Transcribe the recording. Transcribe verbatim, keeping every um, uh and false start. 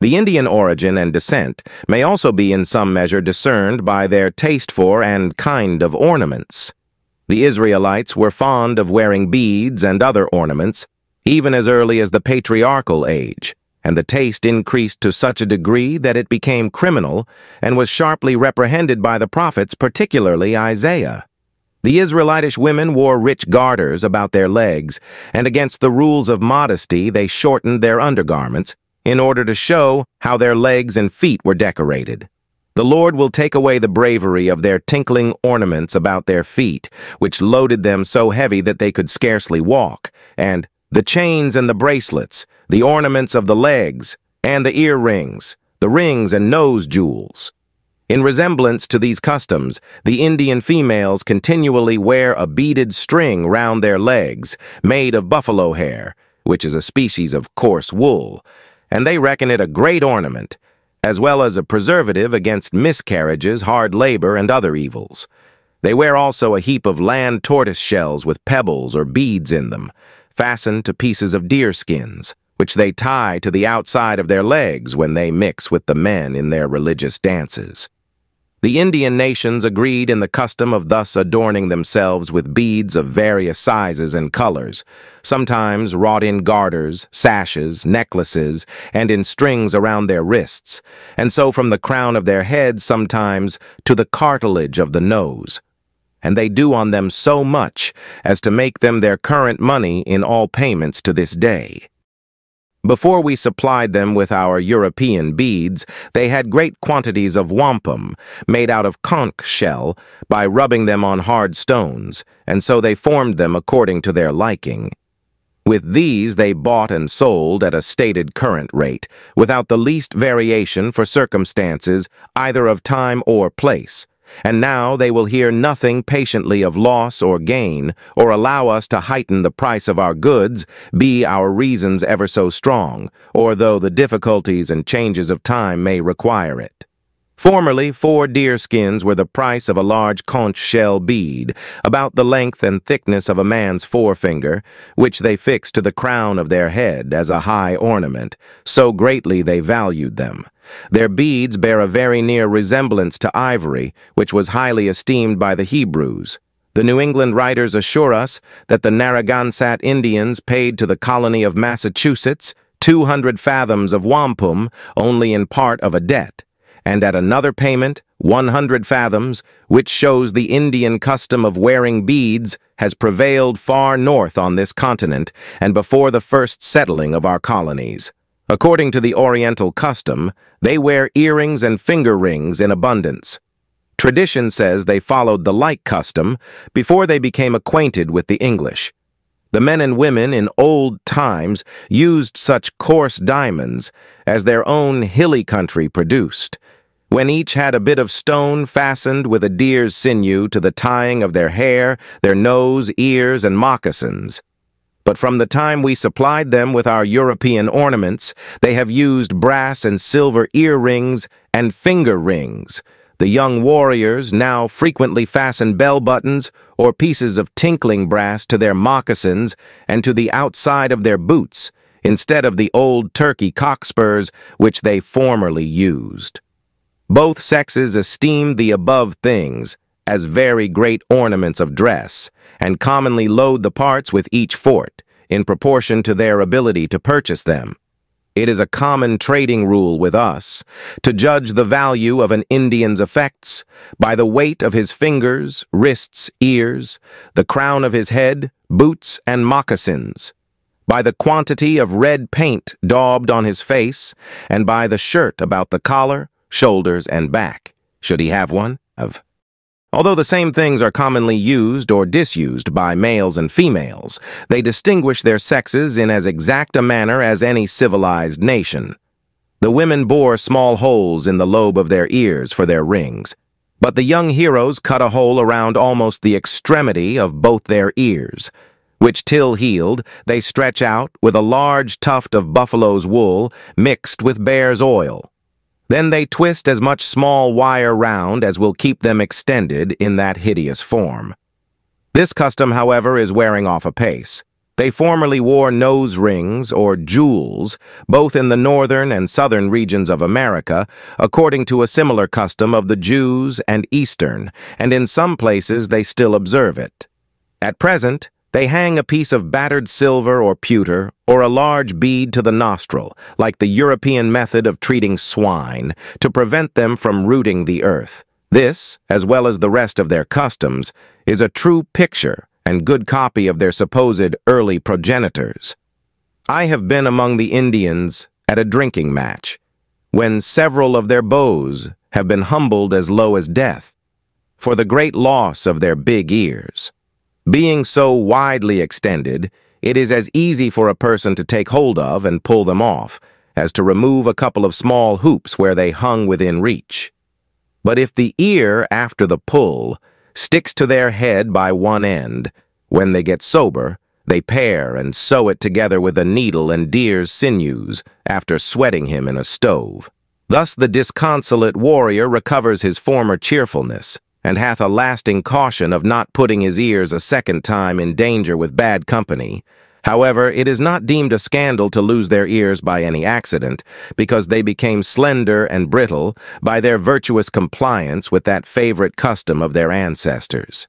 The Indian origin and descent may also be in some measure discerned by their taste for and kind of ornaments. The Israelites were fond of wearing beads and other ornaments, even as early as the patriarchal age, and the taste increased to such a degree that it became criminal and was sharply reprehended by the prophets, particularly Isaiah. The Israelitish women wore rich garters about their legs, and against the rules of modesty they shortened their undergarments in order to show how their legs and feet were decorated. The Lord will take away the bravery of their tinkling ornaments about their feet, which loaded them so heavy that they could scarcely walk, and the chains and the bracelets, the ornaments of the legs, and the earrings, the rings and nose jewels. In resemblance to these customs, the Indian females continually wear a beaded string round their legs, made of buffalo hair, which is a species of coarse wool, and they reckon it a great ornament, as well as a preservative against miscarriages, hard labor, and other evils. They wear also a heap of land tortoise shells with pebbles or beads in them, fastened to pieces of deer skins, which they tie to the outside of their legs when they mix with the men in their religious dances. The Indian nations agreed in the custom of thus adorning themselves with beads of various sizes and colors, sometimes wrought in garters, sashes, necklaces, and in strings around their wrists, and so from the crown of their heads sometimes to the cartilage of the nose. And they do on them so much as to make them their current money in all payments to this day. Before we supplied them with our European beads, they had great quantities of wampum, made out of conch shell, by rubbing them on hard stones, and so they formed them according to their liking. With these they bought and sold at a stated current rate, without the least variation for circumstances either of time or place. And now they will hear nothing patiently of loss or gain, or allow us to heighten the price of our goods, be our reasons ever so strong, or though the difficulties and changes of time may require it. Formerly, four deer skins were the price of a large conch shell bead, about the length and thickness of a man's forefinger, which they fixed to the crown of their head as a high ornament, so greatly they valued them. Their beads bear a very near resemblance to ivory, which was highly esteemed by the Hebrews. The New England writers assure us that the Narragansett Indians paid to the colony of Massachusetts two hundred fathoms of wampum only in part of a debt, and at another payment one hundred fathoms, which shows the Indian custom of wearing beads has prevailed far north on this continent and before the first settling of our colonies. According to the Oriental custom, they wear earrings and finger rings in abundance. Tradition says they followed the like custom before they became acquainted with the English. The men and women in old times used such coarse diamonds as their own hilly country produced, when each had a bit of stone fastened with a deer's sinew to the tying of their hair, their nose, ears, and moccasins. But from the time we supplied them with our European ornaments, they have used brass and silver earrings and finger rings. The young warriors now frequently fasten bell buttons or pieces of tinkling brass to their moccasins and to the outside of their boots, instead of the old Turkey cockspurs which they formerly used. Both sexes esteem the above things as very great ornaments of dress, and commonly load the parts with each fort, in proportion to their ability to purchase them. It is a common trading rule with us to judge the value of an Indian's effects by the weight of his fingers, wrists, ears, the crown of his head, boots, and moccasins, by the quantity of red paint daubed on his face, and by the shirt about the collar, shoulders, and back, should he have one, of Although the same things are commonly used or disused by males and females, they distinguish their sexes in as exact a manner as any civilized nation. The women bore small holes in the lobe of their ears for their rings, but the young heroes cut a hole around almost the extremity of both their ears, which till healed they stretch out with a large tuft of buffalo's wool mixed with bear's oil. Then they twist as much small wire round as will keep them extended in that hideous form. This custom, however, is wearing off apace. They formerly wore nose rings, or jewels, both in the northern and southern regions of America, according to a similar custom of the Jews and Eastern, and in some places they still observe it. At present, they hang a piece of battered silver or pewter, or a large bead to the nostril, like the European method of treating swine, to prevent them from rooting the earth. This, as well as the rest of their customs, is a true picture and good copy of their supposed early progenitors. I have been among the Indians at a drinking match, when several of their beaux have been humbled as low as death, for the great loss of their big ears. Being so widely extended, it is as easy for a person to take hold of and pull them off, as to remove a couple of small hoops where they hung within reach. But if the ear after the pull sticks to their head by one end, when they get sober, they pare and sew it together with a needle and deer's sinews, after sweating him in a stove. Thus the disconsolate warrior recovers his former cheerfulness, and hath a lasting caution of not putting his ears a second time in danger with bad company. However, it is not deemed a scandal to lose their ears by any accident, because they became slender and brittle by their virtuous compliance with that favorite custom of their ancestors.